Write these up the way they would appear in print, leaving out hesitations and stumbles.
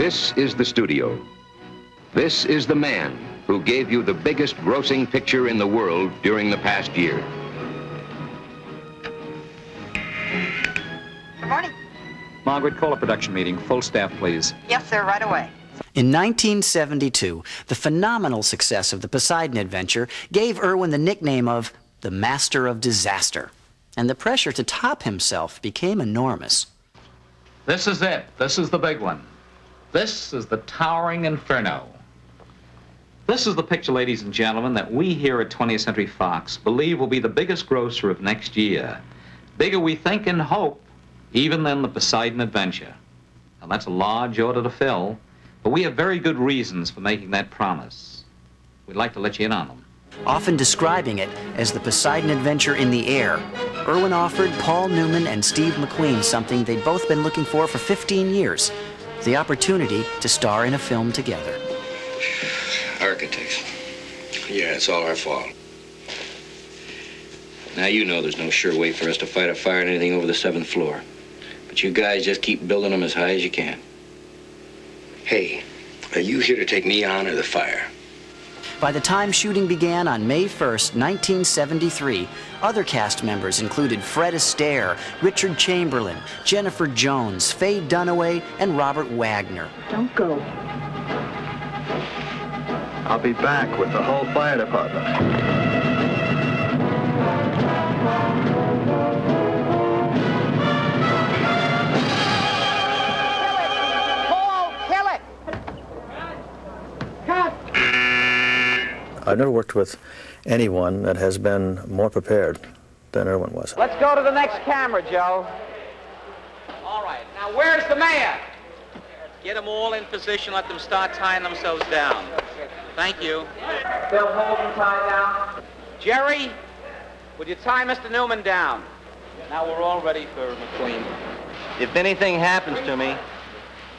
This is the studio. This is the man who gave you the biggest grossing picture in the world during the past year. Good morning. Margaret, call a production meeting. Full staff, please. Yes, sir, right away. In 1972, the phenomenal success of the Poseidon Adventure gave Irwin the nickname of the Master of Disaster, and the pressure to top himself became enormous. This is it. This is the big one. This is the Towering Inferno. This is the picture, ladies and gentlemen, that we here at 20th Century Fox believe will be the biggest grosser of next year. Bigger, we think and hope, even than the Poseidon Adventure. Now, that's a large order to fill, but we have very good reasons for making that promise. We'd like to let you in on them. Often describing it as the Poseidon Adventure in the air, Irwin offered Paul Newman and Steve McQueen something they'd both been looking for 15 years, the opportunity to star in a film together. Architects. Yeah, it's all our fault. Now, you know there's no sure way for us to fight a fire in anything over the 7th floor. But you guys just keep building them as high as you can. Hey, are you here to take me on or the fire? By the time shooting began on May 1st, 1973, other cast members included Fred Astaire, Richard Chamberlain, Jennifer Jones, Faye Dunaway, and Robert Wagner. Don't go. I'll be back with the Hull Fire Department. Paul, kill it! Cut! I've never worked with anyone that has been more prepared than Irwin was. Let's go to the next camera, Joe. All right, now where's the mayor? Get them all in position, let them start tying themselves down. Thank you. Bill Holden, tie down. Jerry, would you tie Mr. Newman down? Now we're all ready for McQueen. If anything happens to me,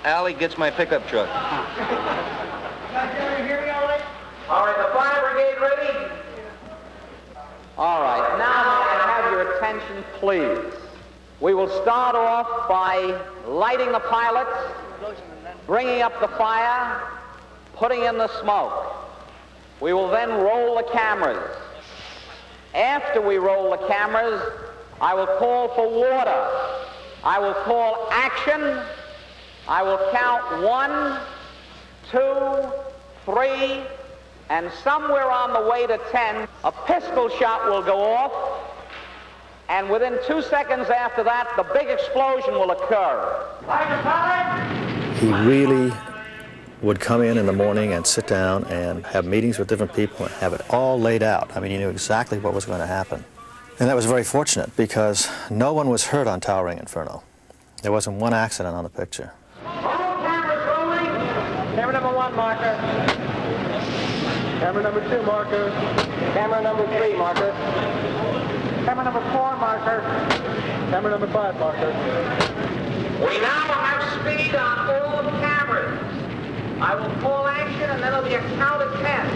Allie gets my pickup truck. Jerry, hear me all right? All right, the fire brigade ready? All right, now I have your attention, please. We will start off by lighting the pilots, bringing up the fire, putting in the smoke. We will then roll the cameras. After we roll the cameras, I will call for water. I will call action. I will count 1, 2, 3, and somewhere on the way to 10, a pistol shot will go off. And within 2 seconds after that, the big explosion will occur. He really would come in the morning and sit down and have meetings with different people and have it all laid out. I mean, he knew exactly what was going to happen. And that was very fortunate because no one was hurt on Towering Inferno. There wasn't one accident on the picture. All cameras rolling. Camera number 1, marker. Camera number 2, marker. Camera number 3, marker. Camera number 4, marker. Camera number 5, marker. We now have speed on all the cameras. I will call action, and then it'll be a count of 10.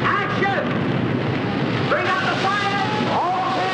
Action! Bring up the fire! Okay!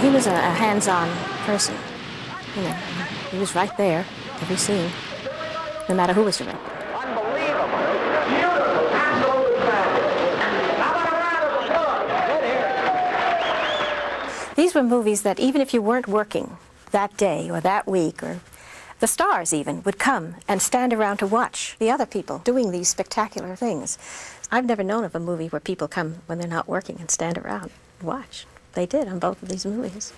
He was a hands-on person, you know, he was right there, every scene, no matter who was directing. Unbelievable! Beautiful! Absolutely fabulous! How about a round of applause? Get here! These were movies that even if you weren't working that day or that week, or the stars even, would come and stand around to watch the other people doing these spectacular things. I've never known of a movie where people come when they're not working and stand around. watch. They did on both of these movies.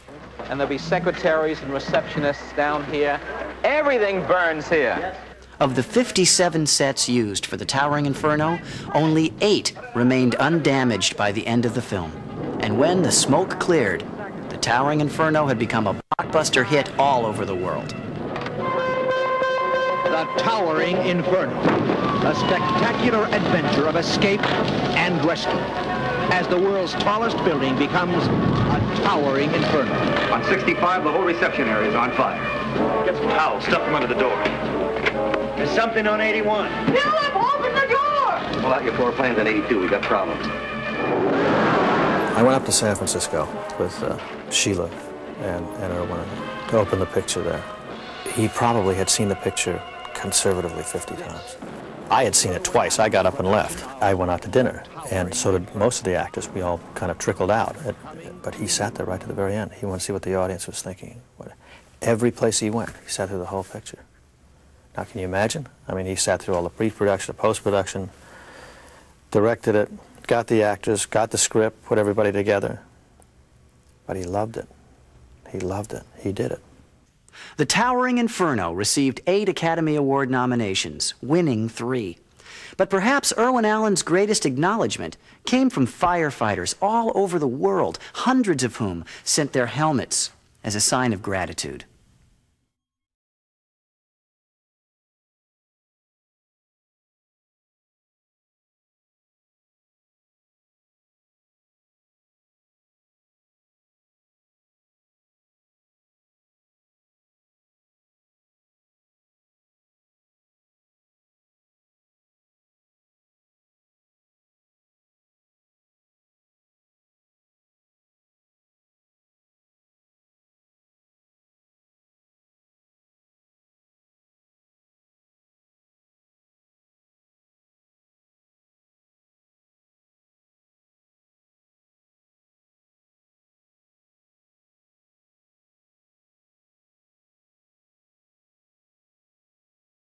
And there'll be secretaries and receptionists down here. Everything burns here. Yes. Of the 57 sets used for The Towering Inferno, only 8 remained undamaged by the end of the film. And when the smoke cleared, The Towering Inferno had become a blockbuster hit all over the world. The Towering Inferno, a spectacular adventure of escape and rescue, as the world's tallest building becomes a towering inferno. On 65, the whole reception area is on fire. Get some towels, stuff them under the door. There's something on 81. Philip, open the door! Pull out your floor plans on 82, we've got problems. I went up to San Francisco with Sheila and Irwin to open the picture there. He probably had seen the picture conservatively 50 times. I had seen it twice. I got up and left. I went out to dinner, and so did most of the actors. We all kind of trickled out. But he sat there right to the very end. He wanted to see what the audience was thinking. Every place he went, he sat through the whole picture. Now, can you imagine? I mean, he sat through all the pre-production, the post-production, directed it, got the actors, got the script, put everybody together. But he loved it. He loved it. He did it. The Towering Inferno received 8 Academy Award nominations, winning 3. But perhaps Irwin Allen's greatest acknowledgement came from firefighters all over the world, hundreds of whom sent their helmets as a sign of gratitude.